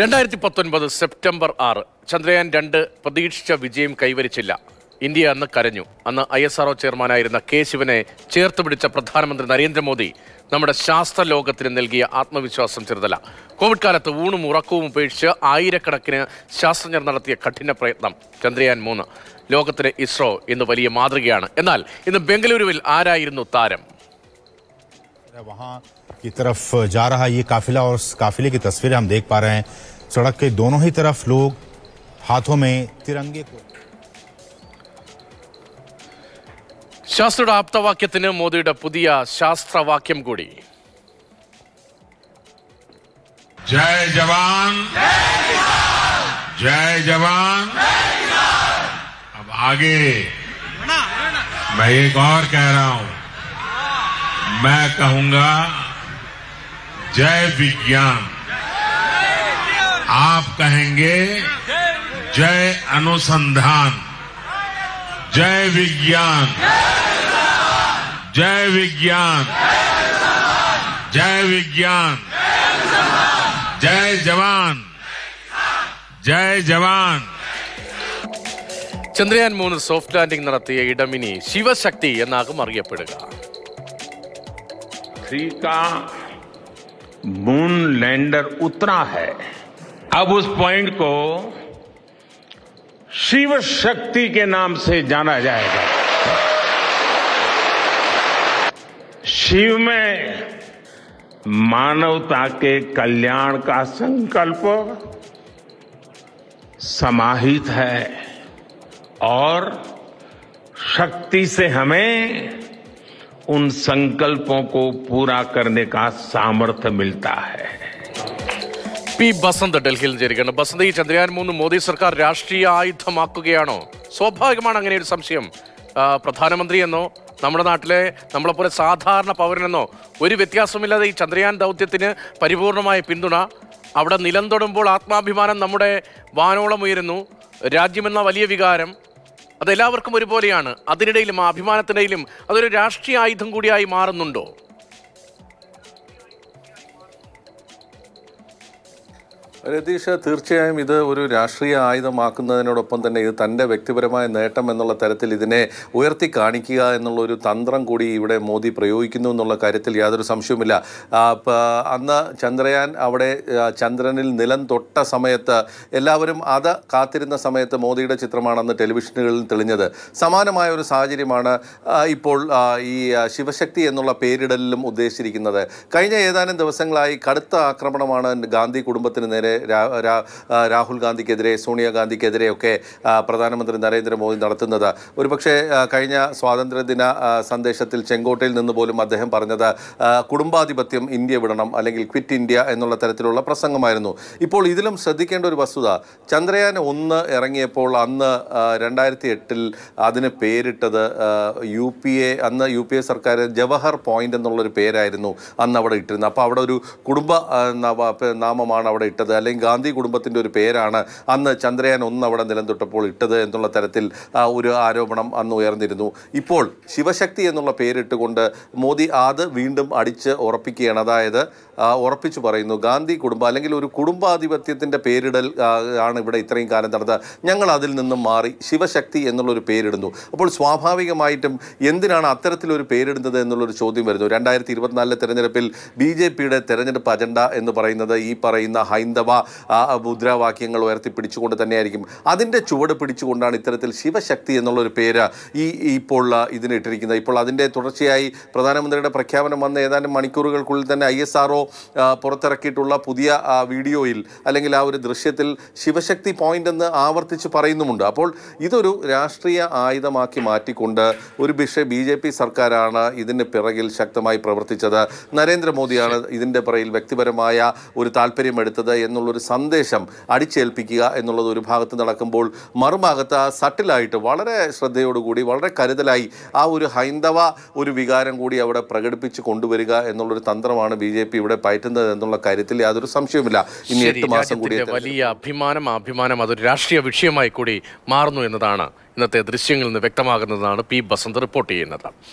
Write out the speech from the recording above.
2019 September 6 Chandrayaan 2 പ്രതീക്ഷിച്ച വിജയം കൈവരിച്ചില്ല. India അന്ന് കരഞ്ഞു. അന്ന് ISRO ചെയർമാനായിരുന്ന കെ ശിവനെ ചേർത്ത് പിടിച്ച പ്രധാനമന്ത്രി നരേന്ദ്രമോദി നമ്മുടെ ശാസ്ത്ര ലോകത്തിന് നൽകിയ ആത്മവിശ്വാസം ചെറുതല്ല. കോവിഡ് കാലത്ത് ഊണും ഉറക്കവും ഉപേക്ഷിച്ച് ആയിരക്കണക്കിന് ശാസ്ത്രജ്ഞർ നടത്തിയ കഠിന പ്രയത്നം ചന്ദ്രയാൻ 3 ലോകത്തിലെ ISRO ഇന്ന് വലിയ മാതൃകയാണ്. എന്നാൽ ഇന്ന് ബംഗളൂരുവിൽ ആരായിരുന്നു താരം? वहाँ की तरफ जा रहा ये काफिला और काफिले की तस्वीरें हम देख पा रहे हैं. सड़क के दोनों ही तरफ लोग हाथों में तिरंगे को शास्त्र आप्तवाक्यത്തിന് മോദിയുടെ പുതിയ ശാസ്ത്രവാക്യം കൂടി. जय जवान जय जवान. अब आगे मैं एक और कह रहा हूं, मैं कहूंगा जय विज्ञान, आप कहेंगे जय अनुसंधान. जय विज्ञान जय विज्ञान जय विज्ञान जय जवान जय जवान. चंद्रयान 3 സോഫ്റ്റ് ലാൻഡിംഗ് നടത്തിയ ഇടമിനി ശിവശക്തി എന്നാകും അറിയപ്പെടുക. 3 का मून लैंडर उतरा है, अब उस पॉइंट को शिव शक्ति के नाम से जाना जाएगा. शिव में मानवता के कल्याण का संकल्प समाहित है और शक्ति से हमें उन संकल्पों को पूरा करने का सामर्थ्य मिलता है. पी बसंत दिल्ली जेरिकन बसंत ई चंद्रयान 3 मोदी सरकार राष्ट्रीय ആയുധമാക്കുകയാണോ? സ്വാഭാവികമാണ് അങ്ങനെ ഒരു സംശയം. പ്രധാനമന്ത്രി എന്നോ നമ്മുടെ നാട്ടിലെ നമ്മളെപ്പോലെ സാധാരണ പൗരനെന്നോ ഒരു വ്യത്യാസമില്ലാതെ ഈ ചന്ദ്രയാൻ ദൗത്യത്തിന് പരിപൂർണമായ പിന്തുണ. അവിടെ നിലംതൊടുമ്പോൾ ആത്മാഭിമാനം നമ്മുടെ വാനോളം ഉയരുന്നു. രാജ്യമെന്ന വലിയ വികാരം അതെല്ലാവർക്കും ഒരുപോലെയാണ്. അതിനിടയിലും അഭിമാനത്തിനിടയിലും അതൊരു രാഷ്ട്രീയ ആയുധം കൂടിയായി മാറുന്നുണ്ടോ? രതീഷ്, തീർച്ചയായും ഇത് ഒരു രാഷ്ട്രീയ ആയുധമാക്കുന്നതിനോടൊപ്പം തന്നെ ഇത് തൻ്റെ വ്യക്തിപരമായ നേട്ടം എന്നുള്ള തരത്തിൽ ഇതിനെ ഉയർത്തി കാണിക്കുക എന്നുള്ള ഒരു തന്ത്രം കൂടി ഇവിടെ മോദി പ്രയോഗിക്കുന്നു എന്നുള്ള കാര്യത്തിൽ യാതൊരു സംശയവുമില്ല. അന്ന് ചന്ദ്രയാൻ അവിടെ ചന്ദ്രനിൽ നിലം തൊട്ട സമയത്ത് എല്ലാവരും അത് കാത്തിരുന്ന സമയത്ത് മോദിയുടെ ചിത്രമാണ് അന്ന് ടെലിവിഷനുകളിൽ തെളിഞ്ഞത്. സമാനമായ ഒരു സാഹചര്യമാണ് ഇപ്പോൾ ഈ ശിവശക്തി എന്നുള്ള പേരിടലിലും ഉദ്ദേശിച്ചിരിക്കുന്നത്. കഴിഞ്ഞ ഏതാനും ദിവസങ്ങളായി കടുത്ത ആക്രമണമാണ് ഗാന്ധി കുടുംബത്തിന് നേരെ, രാഹുൽ ഗാന്ധിക്കെതിരെ, സോണിയ ഗാന്ധിക്കെതിരെയൊക്കെ പ്രധാനമന്ത്രി നരേന്ദ്രമോദി നടത്തുന്നത്. ഒരുപക്ഷെ കഴിഞ്ഞ സ്വാതന്ത്ര്യദിന സന്ദേശത്തിൽ ചെങ്കോട്ടയിൽ നിന്ന് പോലും അദ്ദേഹം പറഞ്ഞത് കുടുംബാധിപത്യം ഇന്ത്യ വിടണം അല്ലെങ്കിൽ ക്വിറ്റ് ഇന്ത്യ എന്നുള്ള തരത്തിലുള്ള പ്രസംഗമായിരുന്നു. ഇപ്പോൾ ഇതിലും ശ്രദ്ധിക്കേണ്ട ഒരു വസ്തുത, ചന്ദ്രയാൻ 1 ഇറങ്ങിയപ്പോൾ അന്ന് 2008-ൽ അതിന് പേരിട്ടത് യു പി എ സർക്കാർ ജവഹർ പോയിന്റ് എന്നുള്ളൊരു പേരായിരുന്നു അന്ന് അവിടെ ഇട്ടിരുന്നത്. അപ്പോൾ അവിടെ ഒരു കുടുംബ നാമമാണ് അവിടെ ഇട്ടത്, അല്ലെങ്കിൽ ഗാന്ധി കുടുംബത്തിൻ്റെ ഒരു പേരാണ് അന്ന് ചന്ദ്രയാൻ 1 അവിടെ നിലം തൊട്ടപ്പോൾ ഇട്ടത് എന്നുള്ള തരത്തിൽ ഒരു ആരോപണം അന്ന് ഉയർന്നിരുന്നു. ഇപ്പോൾ ശിവശക്തി എന്നുള്ള പേരിട്ടുകൊണ്ട് മോദി അത് വീണ്ടും അടിച്ച് ഉറപ്പിക്കുകയാണ്. അതായത് ഉറപ്പിച്ചു പറയുന്നു, ഗാന്ധി കുടുംബം അല്ലെങ്കിൽ ഒരു കുടുംബാധിപത്യത്തിൻ്റെ പേരിടൽ ആണ് ഇവിടെ ഇത്രയും കാലം നടന്നത്, ഞങ്ങൾ അതിൽ നിന്നും മാറി ശിവശക്തി എന്നുള്ളൊരു പേരിടുന്നു. അപ്പോൾ സ്വാഭാവികമായിട്ടും എന്തിനാണ് അത്തരത്തിലൊരു പേരിടുന്നത് എന്നുള്ളൊരു ചോദ്യം വരുന്നു. 2024 തെരഞ്ഞെടുപ്പിൽ BJPയുടെ തെരഞ്ഞെടുപ്പ് അജണ്ട എന്ന് പറയുന്നത് ഈ പറയുന്ന ഹൈന്ദവ മുദ്രാവാക്യങ്ങൾ ഉയർത്തിപ്പിടിച്ചുകൊണ്ട് തന്നെയായിരിക്കും. അതിൻ്റെ ചുവട് പിടിച്ചുകൊണ്ടാണ് ഇത്തരത്തിൽ ശിവശക്തി എന്നുള്ളൊരു പേര് ഇപ്പോൾ ഇതിനിട്ടിരിക്കുന്നത്. ഇപ്പോൾ അതിൻ്റെ തുടർച്ചയായി പ്രധാനമന്ത്രിയുടെ പ്രഖ്യാപനം വന്ന ഏതാനും മണിക്കൂറുകൾക്കുള്ളിൽ തന്നെ ISRO പുറത്തിറക്കിയിട്ടുള്ള പുതിയ വീഡിയോയിൽ അല്ലെങ്കിൽ ആ ഒരു ദൃശ്യത്തിൽ ശിവശക്തി പോയിന്റ് എന്ന് ആവർത്തിച്ച് പറയുന്നുമുണ്ട്. അപ്പോൾ ഇതൊരു രാഷ്ട്രീയ ആയുധമാക്കി മാറ്റിക്കൊണ്ട് ഒരു BJP സർക്കാരാണ് ഇതിന് പിറകിൽ ശക്തമായി പ്രവർത്തിച്ചത്, നരേന്ദ്രമോദിയാണ് ഇതിൻ്റെ പിറകിൽ വ്യക്തിപരമായ ഒരു താല്പര്യമെടുത്തത് എന്നുള്ളൊരു സന്ദേശം അടിച്ചേൽപ്പിക്കുക എന്നുള്ളത് ഒരു ഭാഗത്ത് നടക്കുമ്പോൾ, മറുഭാഗത്ത് ആ സട്ടിലായിട്ട് വളരെ ശ്രദ്ധയോടുകൂടി വളരെ കരുതലായി ആ ഒരു ഹൈന്ദവ ഒരു വികാരം കൂടി അവിടെ പ്രകടിപ്പിച്ച് കൊണ്ടുവരിക എന്നുള്ളൊരു തന്ത്രമാണ് BJP ഇവിടെ പയറ്റുന്നത് എന്നുള്ള കാര്യത്തിൽ യാതൊരു സംശയവുമില്ല. ഇനി 8 മാസം കൂടി വലിയ അഭിമാനം അതൊരു രാഷ്ട്രീയ വിഷയമായി കൂടി മാറുന്നു എന്നതാണ് ഇന്നത്തെ ദൃശ്യങ്ങളിൽ നിന്ന് വ്യക്തമാകുന്നതാണ്. പി ബസന്ത് റിപ്പോർട്ട് ചെയ്യുന്നത്.